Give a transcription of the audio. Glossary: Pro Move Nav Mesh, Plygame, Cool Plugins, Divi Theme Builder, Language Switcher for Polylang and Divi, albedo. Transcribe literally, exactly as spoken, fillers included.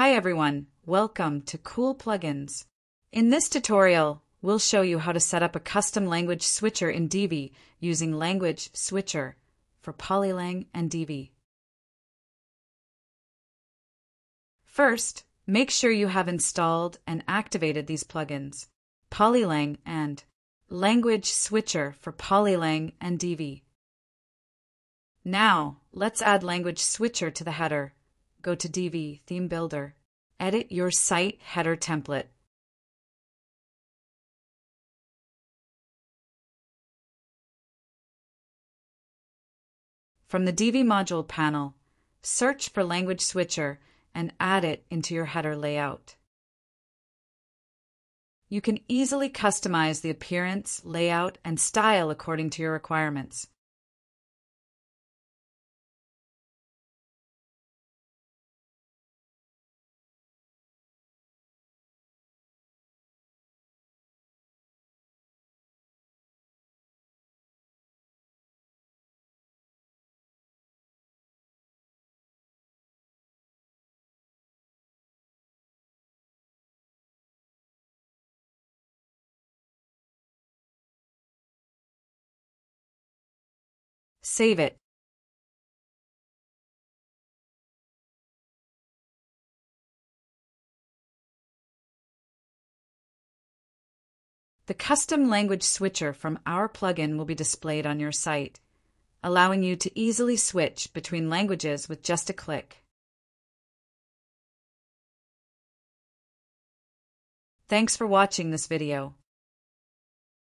Hi everyone, welcome to Cool Plugins. In this tutorial, we'll show you how to set up a custom language switcher in Divi using Language Switcher for Polylang and Divi. First, make sure you have installed and activated these plugins, Polylang and Language Switcher for Polylang and Divi. Now, let's add Language Switcher to the header. Go to Divi Theme Builder. Edit your site header template. From the Divi module panel, search for Language Switcher and add it into your header layout. You can easily customize the appearance, layout, and style according to your requirements. Save it. The custom language switcher from our plugin will be displayed on your site, allowing you to easily switch between languages with just a click. Thanks for watching this video.